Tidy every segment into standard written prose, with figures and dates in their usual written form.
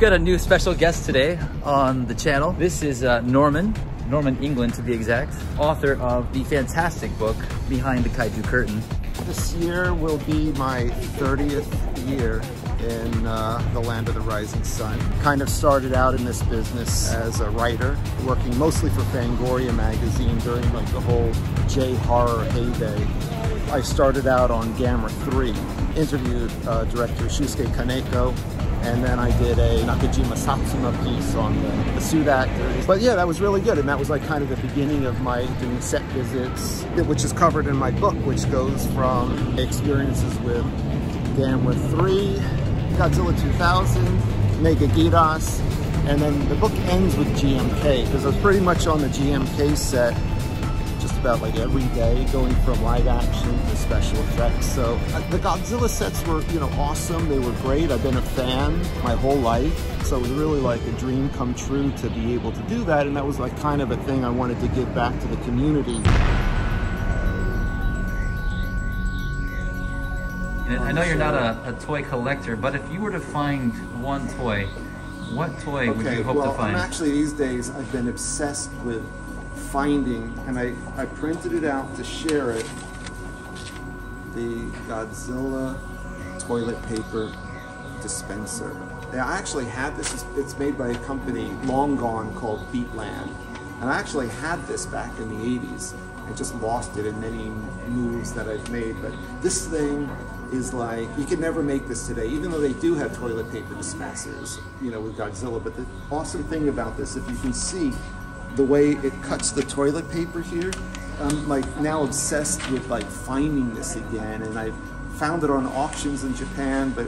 got a new special guest today on the channel. This is Norman England to be exact, author of the fantastic book, Behind the Kaiju Curtain. This year will be my 30th year in the land of the rising sun. Kind of started out in this business as a writer, working mostly for Fangoria magazine during like the whole J-horror heyday. I started out on Gamera 3, interviewed director Shusuke Kaneko, and then I did a Nakajima Satsuma piece on the suit actors. But yeah, that was really good, and that was like kind of the beginning of my doing set visits, which is covered in my book, which goes from experiences with Gamera 3, Godzilla 2000, Mega Gidas, and then the book ends with GMK, because I was pretty much on the GMK set just about like every day, going from live action to special effects. So the Godzilla sets were, you know, awesome. They were great. I've been a fan my whole life. So it was really like a dream come true to be able to do that. And that was like kind of a thing I wanted to give back to the community. And I know you're not a toy collector, but if you were to find one toy, what toy would you hope to find? Well, actually these days I've been obsessed with finding, and I printed it out to share it, the Godzilla toilet paper dispenser. Now, I actually had this, it's made by a company long gone called Beatland, and I actually had this back in the 80s. I just lost it in many moves that I've made, but this thing is like, you can never make this today, even though they do have toilet paper dispensers, you know, with Godzilla. But the awesome thing about this, if you can see, the way it cuts the toilet paper here, I'm like now obsessed with like finding this again, and I've found it on auctions in Japan, but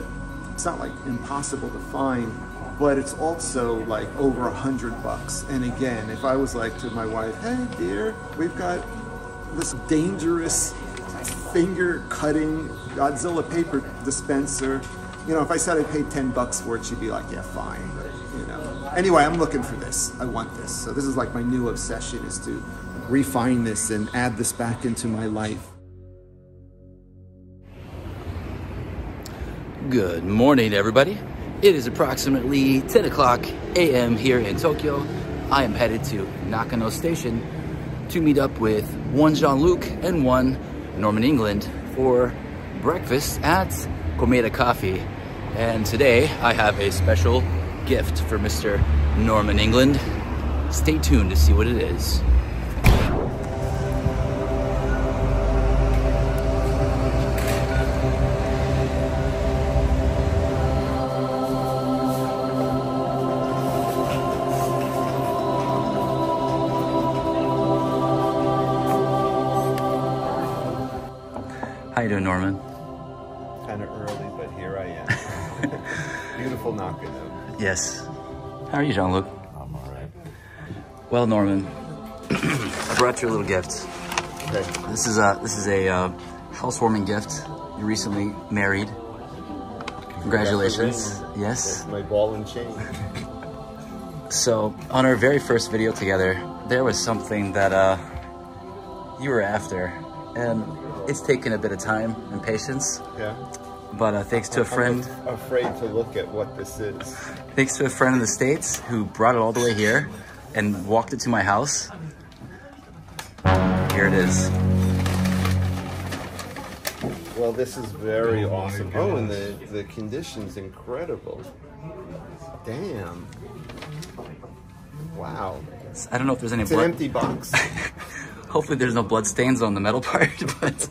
it's not like impossible to find, but it's also like over $100. And again, if I was like to my wife, hey dear, we've got this dangerous finger cutting Godzilla paper dispenser, you know, if I said I paid $10 for it, she'd be like, yeah, fine, but you know. Anyway, I'm looking for this. I want this. So this is like my new obsession, is to refine this and add this back into my life. Good morning, everybody. It is approximately 10 o'clock a.m. here in Tokyo. I am headed to Nakano Station to meet up with one Jean-Luc and one Norman England for breakfast at Komeda Coffee. And today I have a special gift for Mr. Norman England. Stay tuned to see what it is. How you doing, Norman? Kind of early, but here I am. Beautiful Nakano. Yes. How are you, Jean-Luc? I'm all right. Well, Norman, I brought you a little gift. Okay. This is a housewarming gift. You recently married. Congratulations. Yes. That's my ball and chain. So, on our very first video together, there was something that you were after, and it's taken a bit of time and patience. Yeah. But thanks to a friend. I'm afraid to look at what this is. Thanks to a friend in the States who brought it all the way here and walked it to my house. Here it is. Well, this is very awesome. Oh, and the condition's incredible. Damn. Wow. I don't know if there's any blood. It's an empty box. Hopefully there's no blood stains on the metal part, but...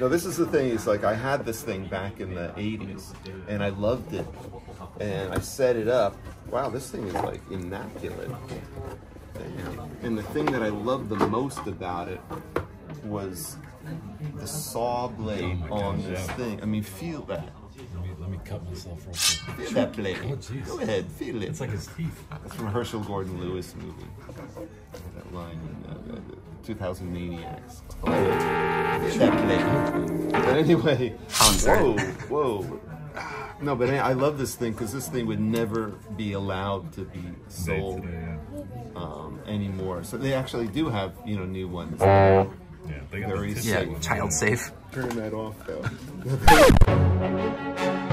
No, this is the thing, is like I had this thing back in the 80s and I loved it and I set it up. Wow, this thing is like immaculate. Damn. And the thing that I loved the most about it was the saw blade on this thing. I mean, feel that. Let me cut myself real quick. Feel that blade. Oh, go ahead, feel it. It's like his teeth. That's from Herschel Gordon Lewis movie. That line in 2000 Maniacs. Oh, feel that blade. But anyway, whoa. No, but I love this thing because this thing would never be allowed to be sold anymore. So they actually do have, you know, new ones. Yeah, they got very safe. Child safe. Turn that off though.